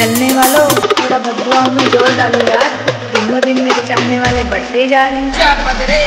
चलने वालों थोड़ा भगवान में जोर डालो यार, दिनों दिन मेरे चाहने वाले बढ़ते जा रहे हैं। क्या बदले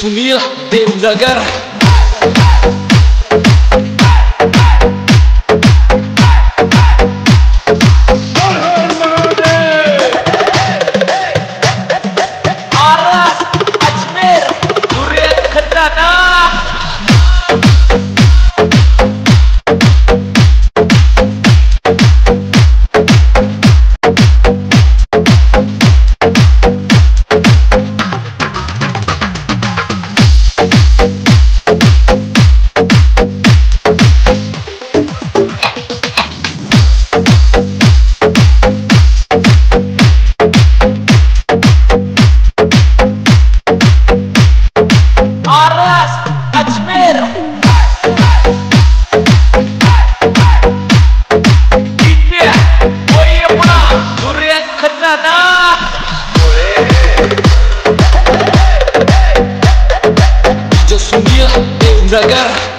सुनील देवनगर Zagar